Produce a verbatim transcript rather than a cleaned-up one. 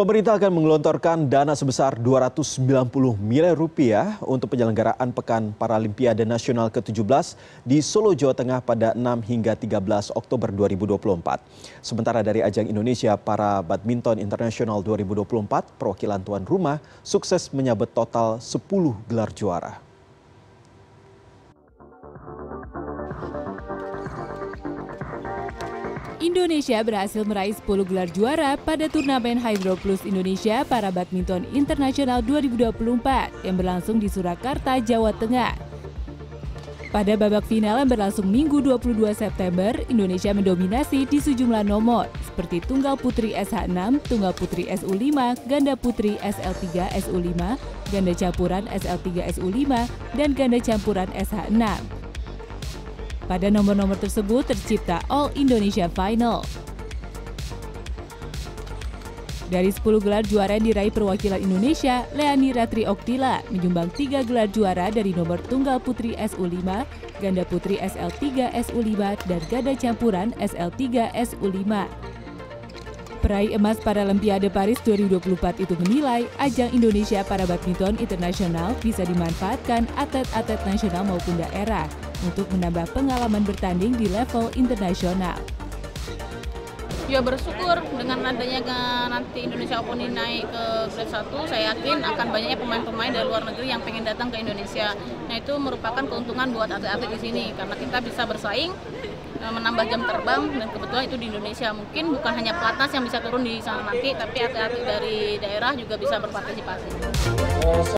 Pemerintah akan menggelontorkan dana sebesar dua ratus sembilan puluh miliar rupiah untuk penyelenggaraan Pekan Paralimpiade Nasional ke tujuh belas di Solo, Jawa Tengah pada enam hingga tiga belas Oktober dua ribu dua puluh empat. Sementara dari ajang Indonesia Para Badminton International dua ribu dua puluh empat, perwakilan tuan rumah sukses menyabet total sepuluh gelar juara. Indonesia berhasil meraih sepuluh gelar juara pada turnamen Hydro Plus Indonesia Para Badminton Internasional dua ribu dua puluh empat yang berlangsung di Surakarta, Jawa Tengah. Pada babak final yang berlangsung Minggu dua puluh dua September, Indonesia mendominasi di sejumlah nomor seperti Tunggal Putri S H enam, Tunggal Putri S U lima, Ganda Putri S L tiga S U lima, Ganda Campuran S L tiga S U lima, dan Ganda Campuran S H enam. Pada nomor-nomor tersebut tercipta All Indonesia Final. Dari sepuluh gelar juara yang diraih perwakilan Indonesia, Leani Ratri Oktila menyumbang tiga gelar juara dari nomor Tunggal Putri S U lima, Ganda Putri S L tiga S U lima, dan Ganda Campuran S L tiga S U lima. Peraih emas Paralimpiade Paris dua ribu dua puluh empat itu menilai ajang Indonesia Para Badminton Internasional bisa dimanfaatkan atlet-atlet nasional maupun daerah untuk menambah pengalaman bertanding di level internasional. Ya, bersyukur dengan adanya nanti Indonesia Open ini naik ke grade satu, saya yakin akan banyaknya pemain-pemain dari luar negeri yang pengen datang ke Indonesia. Nah, itu merupakan keuntungan buat atlet-atlet di sini karena kita bisa bersaing, menambah jam terbang, dan kebetulan itu di Indonesia. Mungkin bukan hanya pelatnas yang bisa turun di sana nanti, tapi atlet-atlet dari daerah juga bisa berpartisipasi.